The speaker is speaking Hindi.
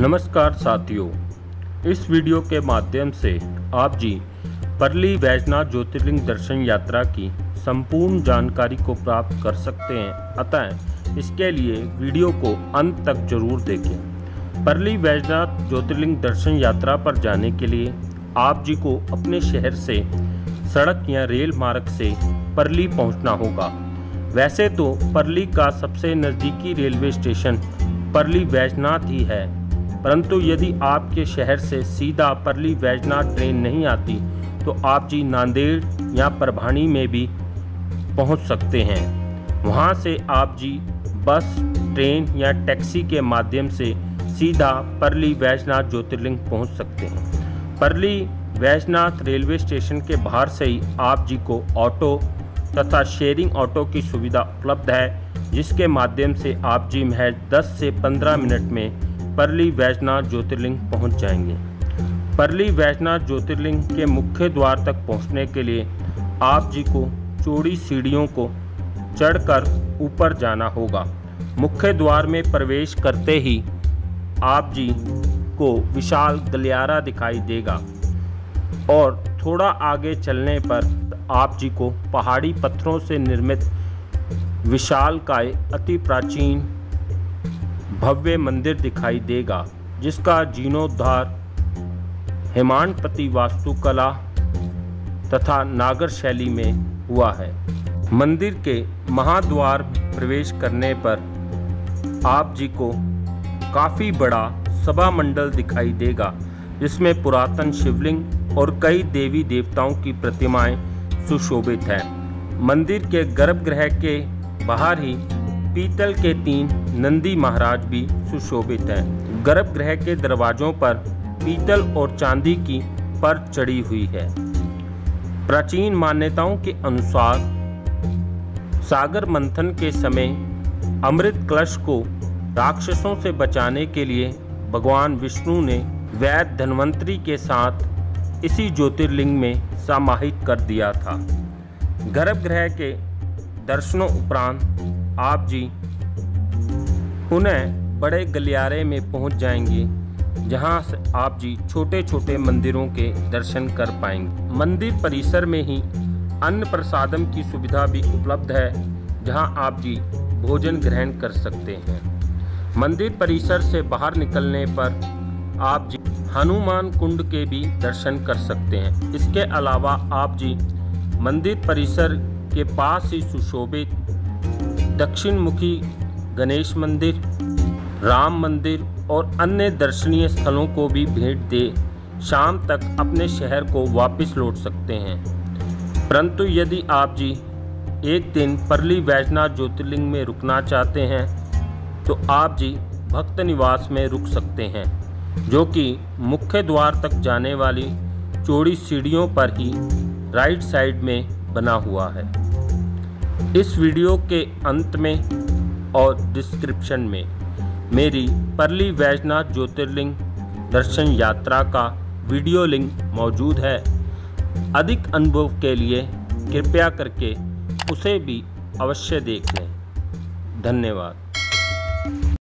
नमस्कार साथियों, इस वीडियो के माध्यम से आप जी परली वैजनाथ ज्योतिर्लिंग दर्शन यात्रा की संपूर्ण जानकारी को प्राप्त कर सकते हैं, अतः इसके लिए वीडियो को अंत तक जरूर देखें। परली वैजनाथ ज्योतिर्लिंग दर्शन यात्रा पर जाने के लिए आप जी को अपने शहर से सड़क या रेल मार्ग से परली पहुंचना होगा। वैसे तो परली का सबसे नज़दीकी रेलवे स्टेशन परली वैजनाथ ही है, परंतु यदि आपके शहर से सीधा परली वैजनाथ ट्रेन नहीं आती तो आप जी नांदेड या परभानी में भी पहुंच सकते हैं। वहां से आप जी बस, ट्रेन या टैक्सी के माध्यम से सीधा परली वैजनाथ ज्योतिर्लिंग पहुंच सकते हैं। परली वैजनाथ रेलवे स्टेशन के बाहर से ही आप जी को ऑटो तथा शेयरिंग ऑटो की सुविधा उपलब्ध है, जिसके माध्यम से आप जी महज 10 से 15 मिनट में परली वैजनाथ ज्योतिर्लिंग पहुंच जाएंगे। परली वैजनाथ ज्योतिर्लिंग के मुख्य द्वार तक पहुंचने के लिए आप जी को चौड़ी सीढ़ियों को चढ़कर ऊपर जाना होगा। मुख्य द्वार में प्रवेश करते ही आप जी को विशाल गलियारा दिखाई देगा और थोड़ा आगे चलने पर आप जी को पहाड़ी पत्थरों से निर्मित विशालकाय अति प्राचीन भव्य मंदिर दिखाई देगा, जिसका जीर्णोद्धार हेमाडपति वास्तुकला तथा नागर शैली में हुआ है। मंदिर के महाद्वार प्रवेश करने पर आप जी को काफ़ी बड़ा सभा मंडल दिखाई देगा, जिसमें पुरातन शिवलिंग और कई देवी देवताओं की प्रतिमाएं सुशोभित हैं। मंदिर के गर्भगृह के बाहर ही पीतल के 3 नंदी महाराज भी सुशोभित हैं। गर्भगृह के दरवाजों पर पीतल और चांदी की परत चढ़ी हुई है। प्राचीन मान्यताओं के अनुसार सागर मंथन के समय अमृत कलश को राक्षसों से बचाने के लिए भगवान विष्णु ने वैद्य धन्वंतरी के साथ इसी ज्योतिर्लिंग में समाहित कर दिया था। गर्भगृह के दर्शनों उपरांत आप जी पुनः बड़े गलियारे में पहुंच जाएंगे, जहां से आप जी छोटे छोटे मंदिरों के दर्शन कर पाएंगे। मंदिर परिसर में ही अन्न प्रसादम की सुविधा भी उपलब्ध है, जहां आप जी भोजन ग्रहण कर सकते हैं। मंदिर परिसर से बाहर निकलने पर आप जी हनुमान कुंड के भी दर्शन कर सकते हैं। इसके अलावा आप जी मंदिर परिसर के पास ही सुशोभित दक्षिणमुखी गणेश मंदिर, राम मंदिर और अन्य दर्शनीय स्थलों को भी भेंट दे शाम तक अपने शहर को वापस लौट सकते हैं। परंतु यदि आप जी एक दिन परली वैजनाथ ज्योतिर्लिंग में रुकना चाहते हैं तो आप जी भक्त निवास में रुक सकते हैं, जो कि मुख्य द्वार तक जाने वाली चौड़ी सीढ़ियों पर ही राइट साइड में बना हुआ है। इस वीडियो के अंत में और डिस्क्रिप्शन में मेरी परली वैजनाथ ज्योतिर्लिंग दर्शन यात्रा का वीडियो लिंक मौजूद है। अधिक अनुभव के लिए कृपया करके उसे भी अवश्य देख लें। धन्यवाद।